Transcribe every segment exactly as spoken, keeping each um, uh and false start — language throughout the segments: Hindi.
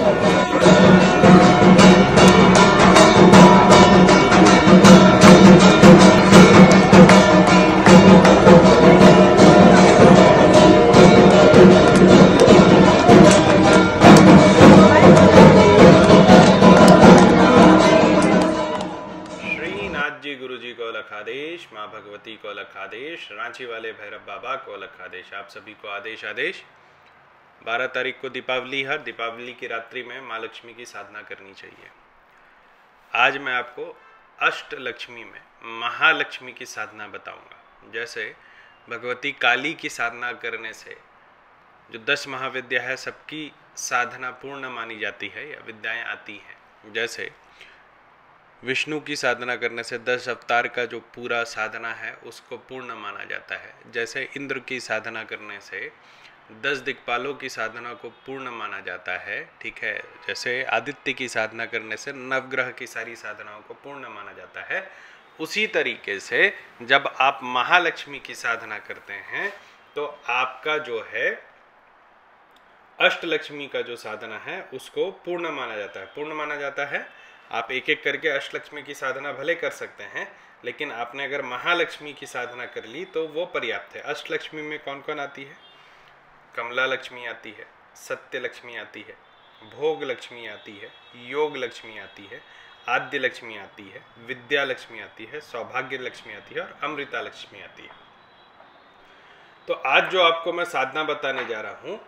गुरुजी को अलग आदेश, माँ भगवती को अलग आदेश, रांची वाले भैरव बाबा को अलग आदेश, आप सभी को आदेश आदेश। बारह तारीख को दीपावली है। दीपावली की रात्रि में माँ लक्ष्मी की साधना करनी चाहिए। आज मैं आपको अष्ट लक्ष्मी में महालक्ष्मी की साधना बताऊंगा। जैसे भगवती काली की साधना करने से जो दस महाविद्या है सबकी साधना पूर्ण मानी जाती है या विद्याएँ आती हैं। जैसे विष्णु की साधना करने से दस अवतार का जो पूरा साधना है उसको पूर्ण माना जाता है। जैसे इंद्र की साधना करने से दस दिक्पालों की साधना को पूर्ण माना जाता है, ठीक है। जैसे आदित्य की साधना करने से नवग्रह की सारी साधनाओं को पूर्ण माना जाता है। उसी तरीके से जब आप महालक्ष्मी की साधना करते हैं तो आपका जो है अष्टलक्ष्मी का जो साधना है उसको पूर्ण माना जाता है। पूर्ण माना जाता है। आप एक एक करके अष्टलक्ष्मी की साधना भले कर सकते हैं, लेकिन आपने अगर महालक्ष्मी की साधना कर ली तो वो पर्याप्त है। अष्टलक्ष्मी में कौन कौन आती है? कमला लक्ष्मी आती है, सत्य लक्ष्मी आती है, भोग लक्ष्मी आती है, योग लक्ष्मी आती है, आद्य लक्ष्मी आती है, विद्या लक्ष्मी आती है, सौभाग्य लक्ष्मी आती है और अमृता लक्ष्मी आती है। तो आज जो आपको मैं साधना बताने जा रहा हूँ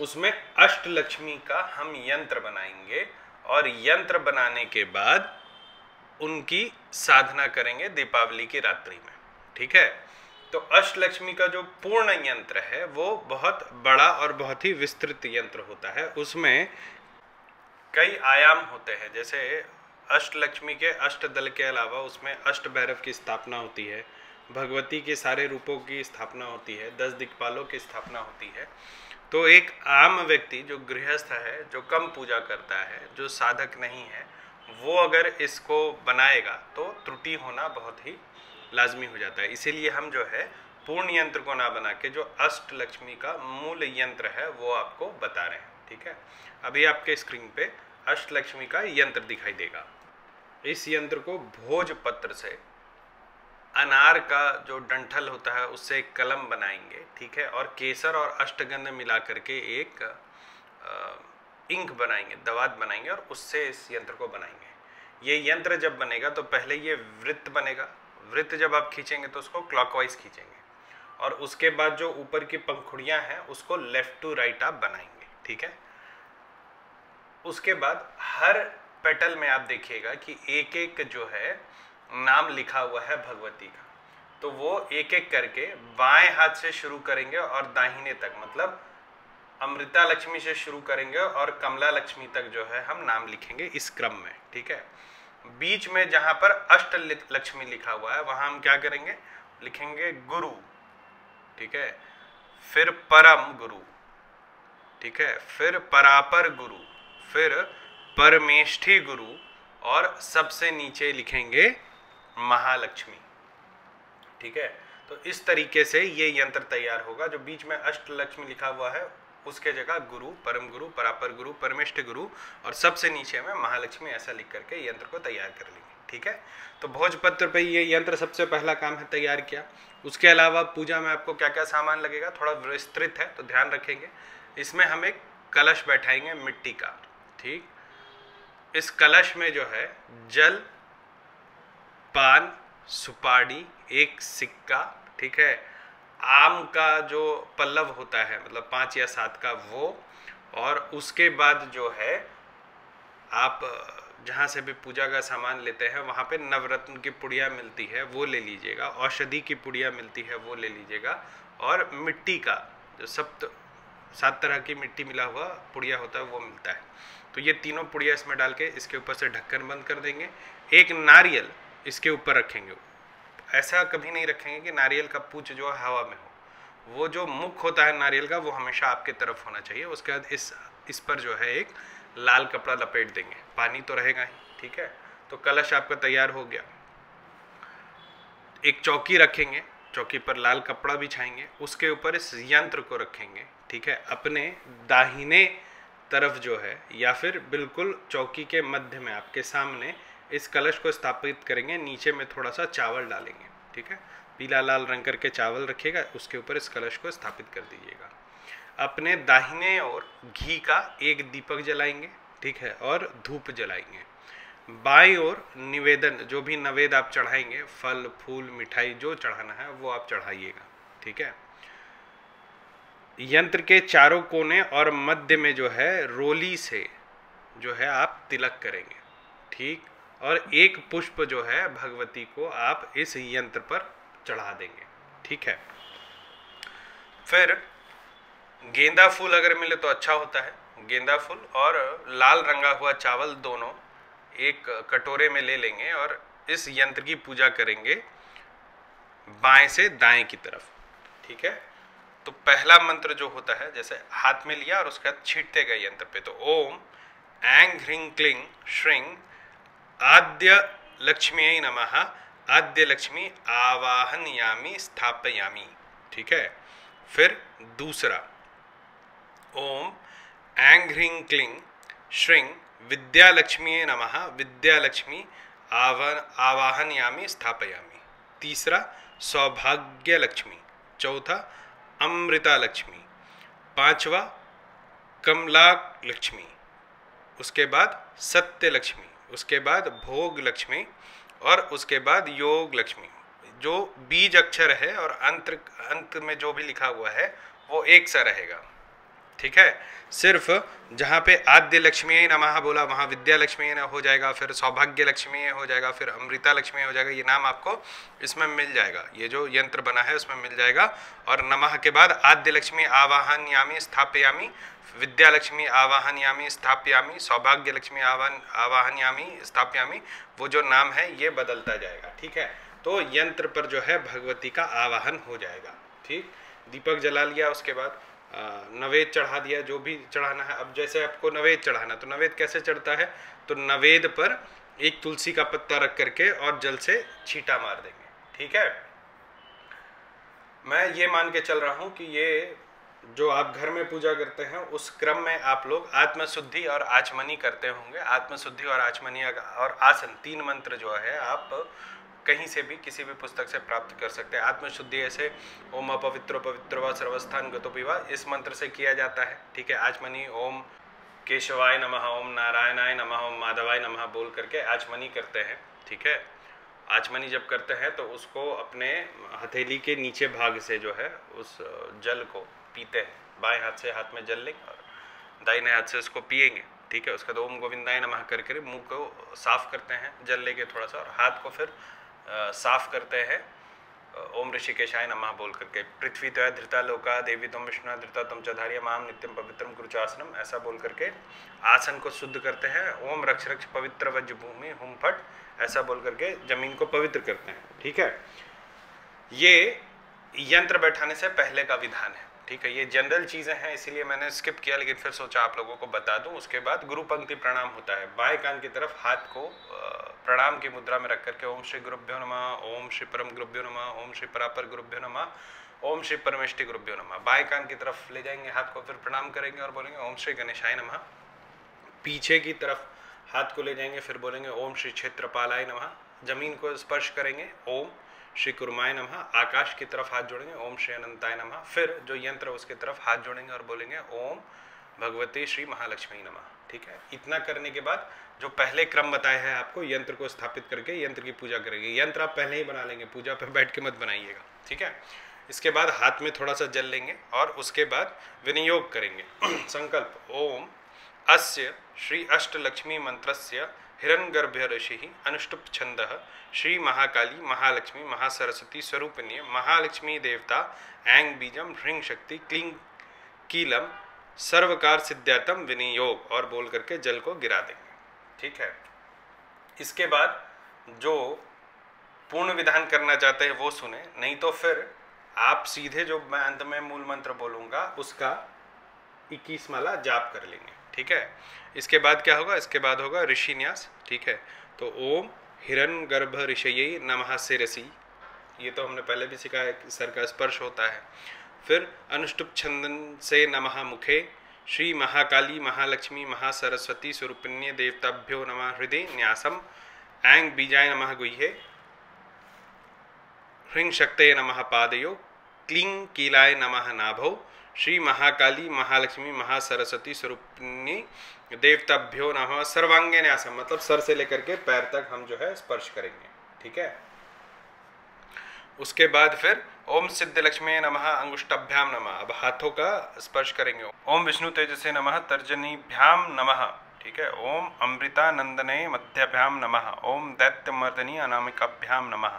उसमें अष्टलक्ष्मी का हम यंत्र बनाएंगे और यंत्र बनाने के बाद उनकी साधना करेंगे दीपावली की रात्रि में, ठीक है। तो अष्टलक्ष्मी का जो पूर्ण यंत्र है वो बहुत बड़ा और बहुत ही विस्तृत यंत्र होता है। उसमें कई आयाम होते हैं। जैसे अष्टलक्ष्मी के अष्ट दल के अलावा उसमें अष्ट भैरव की स्थापना होती है, भगवती के सारे रूपों की स्थापना होती है, दस दिक्पालों की स्थापना होती है। तो एक आम व्यक्ति जो गृहस्थ है, जो कम पूजा करता है, जो साधक नहीं है, वो अगर इसको बनाएगा तो त्रुटि होना बहुत ही लाजमी हो जाता है। इसीलिए हम जो है पूर्ण यंत्र को ना बना के जो अष्टलक्ष्मी का मूल यंत्र है वो आपको बता रहे हैं, ठीक है। अभी आपके स्क्रीन पे अष्टलक्ष्मी का यंत्र दिखाई देगा। इस यंत्र को भोजपत्र से, अनार का जो डंठल होता है उससे एक कलम बनाएंगे, ठीक है, और केसर और अष्टगंध मिला करके एक इंक बनाएंगे, दवात बनाएंगे और उससे इस यंत्र को बनाएंगे। ये यंत्र जब बनेगा तो पहले ये वृत्त बनेगा। वृत्त जब आप खींचेंगे तो उसको क्लॉकवाइज खींचेंगे और उसके बाद जो ऊपर की पंखुड़ियाँ हैं उसको लेफ्ट टू राइट आप बनाएंगे, ठीक है। उसके बाद हर पेटल में आप देखिएगा कि एक एक जो है नाम लिखा हुआ है भगवती का, तो वो एक एक करके बाएं हाथ से शुरू करेंगे और दाहिने तक, मतलब अमृता लक्ष्मी से शुरू करेंगे और कमला लक्ष्मी तक जो है हम नाम लिखेंगे इस क्रम में, ठीक है। बीच में जहां पर अष्ट लक्ष्मी लिखा हुआ है वहां हम क्या करेंगे? लिखेंगे गुरु, ठीक है, फिर परम गुरु, ठीक है, फिर परापर गुरु, फिर परमेष्ठी गुरु और सबसे नीचे लिखेंगे महालक्ष्मी, ठीक है। तो इस तरीके से ये यंत्र तैयार होगा। जो बीच में अष्टलक्ष्मी लिखा हुआ है उसके जगह गुरु, परम गुरु, परापर गुरु, परमेष्ठ गुरु और सबसे नीचे में महालक्ष्मी, ऐसा लिख करके यंत्र को तैयार कर लेंगे, ठीक है। तो भोजपत्र पे ये यंत्र सबसे पहला काम है तैयार किया। उसके अलावा पूजा में आपको क्या क्या सामान लगेगा थोड़ा विस्तृत है तो ध्यान रखेंगे। इसमें हम एक कलश बैठाएंगे मिट्टी का, ठीक। इस कलश में जो है जल, पान, सुपारी, एक सिक्का, ठीक है, आम का जो पल्लव होता है मतलब पाँच या सात का वो, और उसके बाद जो है आप जहाँ से भी पूजा का सामान लेते हैं वहाँ पे नवरत्न की पुड़िया मिलती है वो ले लीजिएगा, औषधि की पुड़िया मिलती है वो ले लीजिएगा और मिट्टी का जो सप्त सात तरह की मिट्टी मिला हुआ पुड़िया होता है वो मिलता है। तो ये तीनों पुड़िया इसमें डाल के इसके ऊपर से ढक्कन बंद कर देंगे। एक नारियल इसके ऊपर रखेंगे। ऐसा कभी नहीं रखेंगे कि नारियल का पूंछ जो हवा में हो, वो जो मुख होता है नारियल का वो हमेशा आपके तरफ होना चाहिए। उसके बाद इस इस पर जो है एक लाल कपड़ा लपेट देंगे, पानी तो रहेगा ही, ठीक है। तो कलश आपका तैयार हो गया। एक चौकी रखेंगे, चौकी पर लाल कपड़ा बिछाएंगे, उसके ऊपर इस यंत्र को रखेंगे, ठीक है। अपने दाहिने तरफ जो है या फिर बिल्कुल चौकी के मध्य में आपके सामने इस कलश को स्थापित करेंगे। नीचे में थोड़ा सा चावल डालेंगे, ठीक है, पीला लाल रंग करके चावल रखिएगा, उसके ऊपर इस कलश को स्थापित कर दीजिएगा। अपने दाहिने और घी का एक दीपक जलाएंगे, ठीक है, और धूप जलाएंगे। बाई और निवेदन, जो भी नवेद आप चढ़ाएंगे, फल फूल मिठाई जो चढ़ाना है वो आप चढ़ाइएगा, ठीक है। यंत्र के चारों कोने और मध्य में जो है रोली से जो है आप तिलक करेंगे, ठीक, और एक पुष्प जो है भगवती को आप इस यंत्र पर चढ़ा देंगे, ठीक है। फिर गेंदा फूल अगर मिले तो अच्छा होता है, गेंदा फूल और लाल रंगा हुआ चावल दोनों एक कटोरे में ले लेंगे और इस यंत्र की पूजा करेंगे बाएं से दाएं की तरफ, ठीक है। तो पहला मंत्र जो होता है, जैसे हाथ में लिया और उसके बाद छींटते गए यंत्र पे, तो ओम ऐंग ह्रीं क्लीं श्रीं आद्य लक्ष्मी नमः आद्य लक्ष्मी आवाहनयामि स्थापयामि, ठीक है। फिर दूसरा ओम ऐंग ह्रीं क्लीं श्रीं विद्या लक्ष्मी नमः विद्या लक्ष्मी आवाहनयामि स्थापयामि। तीसरा सौभाग्य लक्ष्मी, चौथा अमृता लक्ष्मी, पांचवा कमला लक्ष्मी, उसके बाद सत्य लक्ष्मी, उसके बाद भोग लक्ष्मी और उसके बाद योग लक्ष्मी। जो बीज अक्षर है और अंत अंत में जो भी लिखा हुआ है वो एक सा रहेगा, ठीक है। सिर्फ जहाँ पे आद्य लक्ष्मी नमः बोला वहाँ विद्या लक्ष्मी हो जाएगा, फिर सौभाग्य लक्ष्मी हो जाएगा, फिर अमृता लक्ष्मी हो जाएगा। ये नाम आपको इसमें मिल जाएगा, ये जो यंत्र बना है उसमें मिल जाएगा। और नमः के बाद आद्य लक्ष्मी आवाहनयामि स्थापयामि, विद्या लक्ष्मी आवाहनयामि स्थापयामि, सौभाग्य लक्ष्मी आवाहन आवाहनयामि स्थापयामि, वो जो नाम है ये बदलता जाएगा, ठीक है। तो यंत्र पर जो है भगवती का आवाहन हो जाएगा, ठीक। दीपक जला लिया, उसके बाद नवेद चढ़ा दिया, जो भी चढ़ाना है। अब जैसे आपको नवेद चढ़ाना, तो नवेद कैसे चढ़ता है, तो नवेद पर एक तुलसी का पत्ता रख करके और जल से छींटा मार देंगे, ठीक है। मैं ये मान के चल रहा हूँ कि ये जो आप घर में पूजा करते हैं उस क्रम में आप लोग आत्मशुद्धि और आचमनी करते होंगे। आत्मशुद्धि और आचमनी और आसन, तीन मंत्र जो है आप कहीं से भी किसी भी पुस्तक से प्राप्त कर सकते हैं। आत्मशुद्धि ऐसे ओम अपवित्रो पवित्रो वा सर्वस्थान गतो पिवा, इस मंत्र से किया जाता है, ठीक है। आचमनी ओम केशवाय नमः ओम नारायणाय नमः ओम माधवाय नमः बोल करके आचमनी करते हैं, ठीक है। आचमनी जब करते हैं तो उसको अपने हथेली के नीचे भाग से जो है उस जल को पीते हैं। बाएं हाथ से हाथ में जल लेंगे और दाहिने हाथ से उसको पिएंगे, ठीक है। उसके बाद ओम गोविंदाय नमः करके मुँह को साफ करते हैं जल लेके थोड़ा सा, और हाथ को फिर Uh, साफ करते हैं ओम ऋषिकेशाय नमः बोल करके। पृथ्वी त्वया धृता लोका देवी तुम विष्णु धृता तुम चधार्य माम नित्यम पवित्रम कुरुचासनम, ऐसा बोल करके आसन को शुद्ध करते हैं। ओम रक्ष रक्ष पवित्र वज्र भूमि हुम फट, ऐसा बोल करके जमीन को पवित्र करते हैं, ठीक है। ये यंत्र बैठाने से पहले का विधान है, ठीक है। ये जनरल चीज़ें हैं इसीलिए मैंने स्किप किया, लेकिन फिर सोचा आप लोगों को बता दूं। उसके बाद गुरु पंक्ति प्रणाम होता है। बाएं कान की तरफ हाथ को प्रणाम की मुद्रा में रख करके ओम श्री गुरुभ्यो नमः ओम श्री परम गुरुभ्यो नमः ओम श्री परापर गुरुभ्यो नमः ओम श्री परमेष्टि गुरुभ्यो नमः। बाएं कान की तरफ ले जाएंगे हाथ को, फिर प्रणाम करेंगे और बोलेंगे ओम श्री गणेशाय नमः। पीछे की तरफ हाथ को ले जाएंगे, फिर बोलेंगे ओम श्री क्षेत्रपालाय नमः। जमीन को स्पर्श करेंगे ओम श्री कुर्माय नमः। आकाश की तरफ हाथ जोड़ेंगे ओम श्री अनंताय नमः। फिर जो यंत्र उसके तरफ हाथ जोड़ेंगे और बोलेंगे ओम भगवती श्री महालक्ष्मी नमः, ठीक है। इतना करने के बाद जो पहले क्रम बताया है आपको, यंत्र को स्थापित करके यंत्र की पूजा करेंगे। यंत्र आप पहले ही बना लेंगे, पूजा पर बैठ के मत बनाइएगा, ठीक है। इसके बाद हाथ में थोड़ा सा जल लेंगे और उसके बाद विनियोग करेंगे। संकल्प ओम अस्य श्री अष्टलक्ष्मी मंत्रस्य हिरण्यगर्भ्य ऋषि अनुष्टुप छंद श्री महाकाली महालक्ष्मी महासरस्वती स्वरूपिणी महालक्ष्मी देवता ऐंग बीजम ह्रीं शक्ति क्लीं कीलम सर्वकार सिद्धार्थम विनियोग, और बोल करके जल को गिरा देंगे, ठीक है। इसके बाद जो पूर्ण विधान करना चाहते हैं वो सुने, नहीं तो फिर आप सीधे जो मैं अंत में मूल मंत्र बोलूँगा उसका इक्कीस माला जाप कर लेंगे, ठीक है। इसके बाद क्या होगा, इसके बाद होगा ऋषि न्यास, ठीक है। तो ओम हिरण्यगर्भ ऋषिये नमः शिरसि, ये तो हमने पहले भी सिखाया, सर का स्पर्श होता है। फिर अनुष्टुप छंदन से नमः मुखे श्री महाकाली महालक्ष्मी महासरस्वती स्वरूपिण्य देवताभ्यो नमः। हृदय न्यासम ऐंग बीजाय नमः गुह्ये ह्रीं शक्तये नमः पादयो क्लीं कीलाय नमः नाभौ। श्री महाकाली महालक्ष्मी महासरस्वती स्वरूपिणी देवताभ्यो नमः। सर्वांगे न्यासम मतलब सर से लेकर के पैर तक हम जो है स्पर्श करेंगे, ठीक है। उसके बाद फिर ओम सिद्ध लक्ष्मी नमः अंगुष्टाभ्याम नमः। अब हाथों का स्पर्श करेंगे। ओम विष्णु तेजसे नमः तर्जनीभ्याम नमः, ठीक है। ओम अमृता नंदने मध्याभ्याम नमः। ओम दैत्य मर्दनी अनामिकाभ्याम नमः।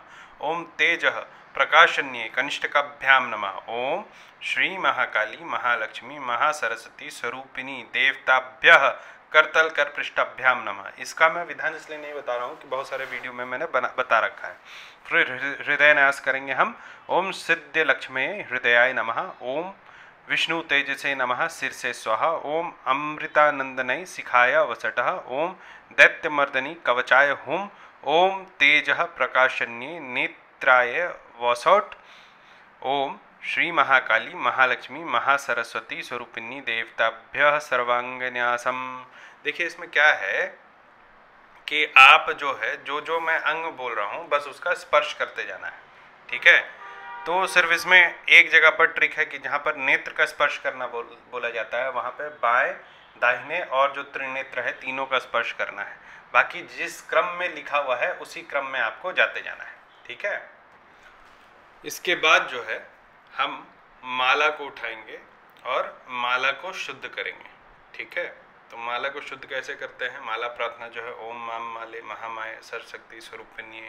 ओम तेज प्रकाशन्ये कनिष्ठकाभ्याम नमः। ओम श्री महाकाली महालक्ष्मी महासरस्वती स्वरूपिणी देवताभ्यः करतल कर पृष्ठाभ्याम नमः। इसका मैं विधान इसलिए नहीं बता रहा हूँ कि बहुत सारे वीडियो में मैंने बना बता रखा है। फिर हृदय न्यास करेंगे हम। ओम सिद्ध लक्ष्मी हृदयाय नमः। ओम विष्णु तेजसे नमः सिर से स्वाहा। ओम अमृतानंदनय सिखाया वसटः। ओम दैत्यमर्दनी कवचाय हुम। ओम तेज प्रकाशन्ये नेत्राय वसौट। ओम श्री महाकाली महालक्ष्मी महासरस्वती स्वरूपिणी देवताभ्यः सर्वांग न्यासम। देखिए इसमें क्या है कि आप जो है जो जो मैं अंग बोल रहा हूँ बस उसका स्पर्श करते जाना है, ठीक है। तो सिर्फ इसमें एक जगह पर ट्रिक है कि जहाँ पर नेत्र का स्पर्श करना बोल, बोला जाता है वहाँ पे बाएं दाहिने और जो त्रिनेत्र है तीनों का स्पर्श करना है। बाकी जिस क्रम में लिखा हुआ है उसी क्रम में आपको जाते जाना है, ठीक है। इसके बाद जो है हम माला को उठाएंगे और माला को शुद्ध करेंगे, ठीक है। तो माला को शुद्ध कैसे करते हैं? माला प्रार्थना जो है ओम माम माले महामाये सरस्वती स्वरूपिणी,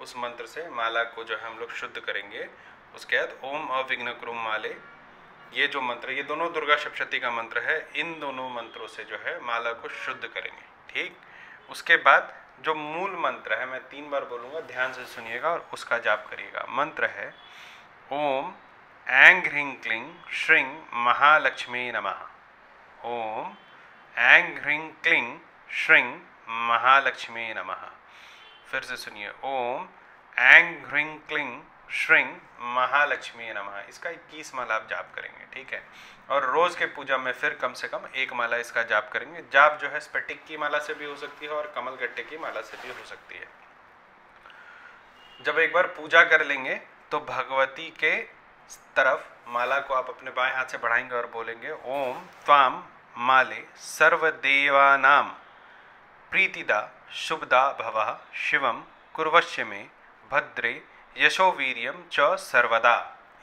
उस मंत्र से माला को जो है हम लोग शुद्ध करेंगे। उसके बाद ओम अविघ्न कुरुम माले, ये जो मंत्र ये दोनों दुर्गा सप्तशती का मंत्र है। इन दोनों मंत्रों से जो है माला को शुद्ध करेंगे, ठीक। उसके बाद जो मूल मंत्र है मैं तीन बार बोलूँगा, ध्यान से सुनिएगा और उसका जाप करिएगा। मंत्र है ओम ऐंग ह्रीं क्लीं श्रीं महालक्ष्मी नमः। ओम ऐंग ह्रीं क्लीं श्रीं महालक्ष्मी नमः। फिर से सुनिए ओम ऐंग ह्रीं क्लीं श्रीं महालक्ष्मी नमः। इसका इक्कीस माला आप जाप करेंगे, ठीक है। और रोज़ के पूजा में फिर कम से कम एक माला इसका जाप करेंगे। जाप जो है स्फटिक की माला से भी हो सकती है और कमल गट्टे की माला से भी हो सकती है। जब एक बार पूजा कर लेंगे तो भगवती के तरफ माला को आप अपने बाएं हाथ से बढ़ाएंगे और बोलेंगे ओम त्वाम माले सर्वदेवानाम प्रीतिदा शुभदा भवः शिवम कुर्वश्य मे भद्रे यशोवीर्यम च सर्वदा।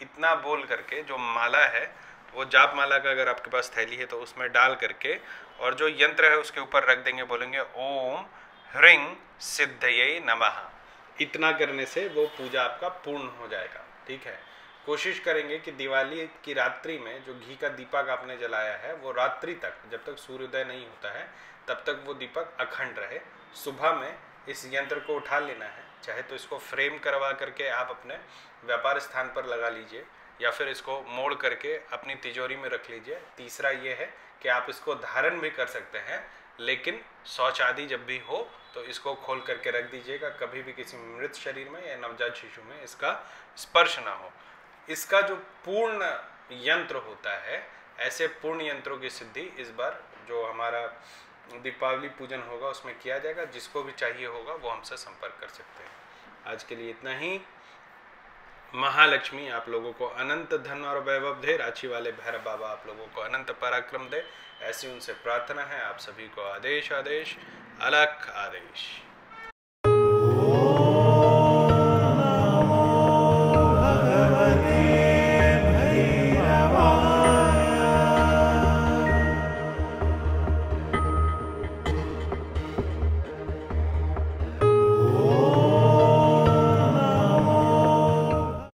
इतना बोल करके जो माला है वो जाप माला का अगर आपके पास थैली है तो उसमें डाल करके और जो यंत्र है उसके ऊपर रख देंगे। बोलेंगे ओम ह्रीं सिद्धये नमः। इतना करने से वो पूजा आपका पूर्ण हो जाएगा, ठीक है। कोशिश करेंगे कि दिवाली की रात्रि में जो घी का दीपक आपने जलाया है वो रात्रि तक जब तक सूर्योदय नहीं होता है तब तक वो दीपक अखंड रहे। सुबह में इस यंत्र को उठा लेना है, चाहे तो इसको फ्रेम करवा करके आप अपने व्यापार स्थान पर लगा लीजिए या फिर इसको मोड़ करके अपनी तिजोरी में रख लीजिए। तीसरा ये है कि आप इसको धारण भी कर सकते हैं, लेकिन शौच आदि जब भी हो तो इसको खोल करके रख दीजिएगा। कभी भी किसी मृत शरीर में या नवजात शिशु में इसका स्पर्श ना हो। इसका जो पूर्ण यंत्र होता है, ऐसे पूर्ण यंत्रों की सिद्धि इस बार जो हमारा दीपावली पूजन होगा उसमें किया जाएगा। जिसको भी चाहिए होगा वो हमसे संपर्क कर सकते हैं। आज के लिए इतना ही। महालक्ष्मी आप लोगों को अनंत धन और वैभव दे। रांची वाले भैरव बाबा आप लोगों को अनंत पराक्रम दे, ऐसी उनसे प्रार्थना है। आप सभी को आदेश आदेश अलख आदेश।